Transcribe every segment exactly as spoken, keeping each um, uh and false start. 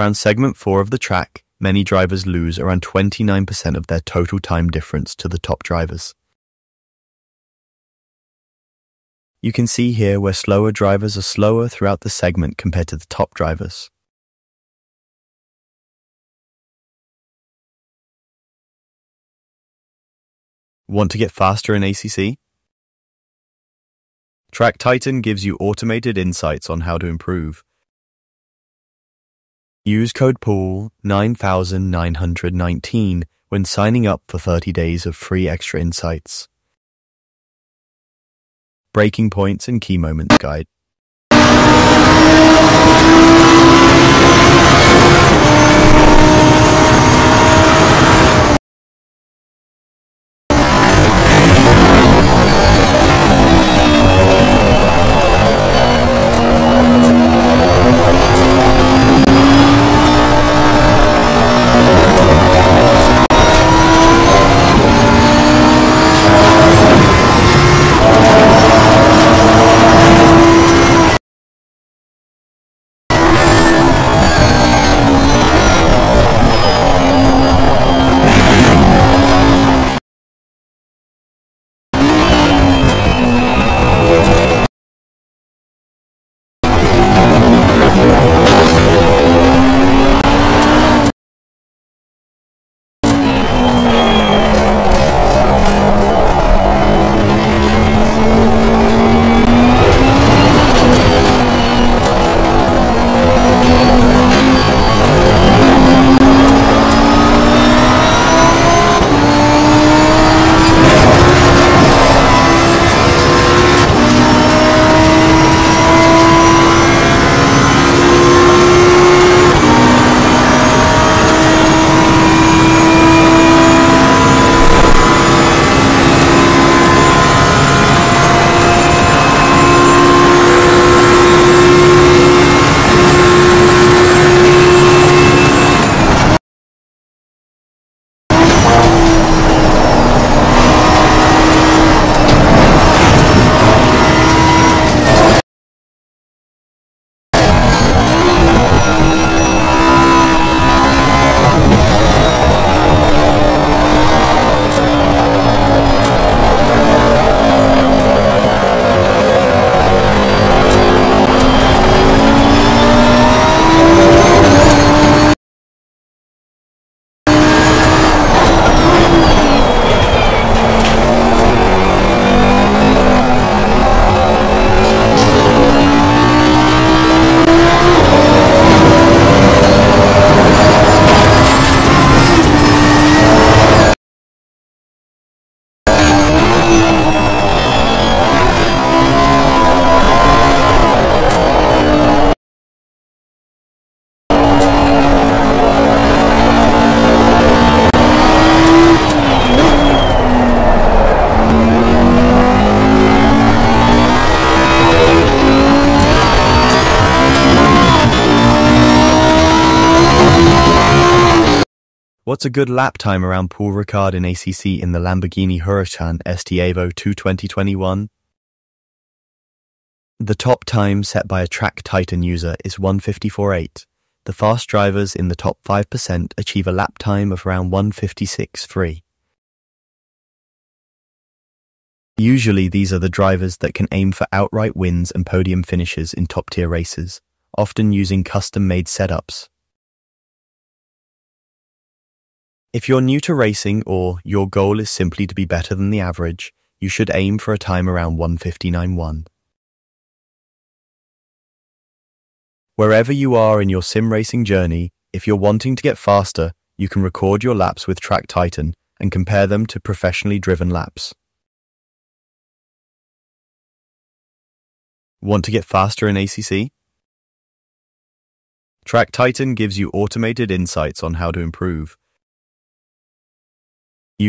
Around segment four of the track, many drivers lose around twenty-nine percent of their total time difference to the top drivers. You can see here where slower drivers are slower throughout the segment compared to the top drivers. Want to get faster in A C C? TrackTitan gives you automated insights on how to improve. Use code P A U L nine nine one nine when signing up for thirty days of free extra insights. Breaking points and key moments guide. What's a good lap time around Paul Ricard in A C C in the Lamborghini Huracan S T Evo twenty twenty-one? The top time set by a TrackTitan user is one fifty-four point eight. The fast drivers in the top five percent achieve a lap time of around one fifty-six point three. Usually these are the drivers that can aim for outright wins and podium finishes in top-tier races, often using custom-made setups. If you're new to racing or your goal is simply to be better than the average, you should aim for a time around one fifty-nine point one. Wherever you are in your sim racing journey, if you're wanting to get faster, you can record your laps with TrackTitan and compare them to professionally driven laps. Want to get faster in A C C? TrackTitan gives you automated insights on how to improve.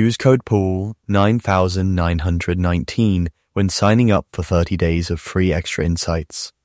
Use code P A U L nine nine one nine when signing up for thirty days of free extra insights.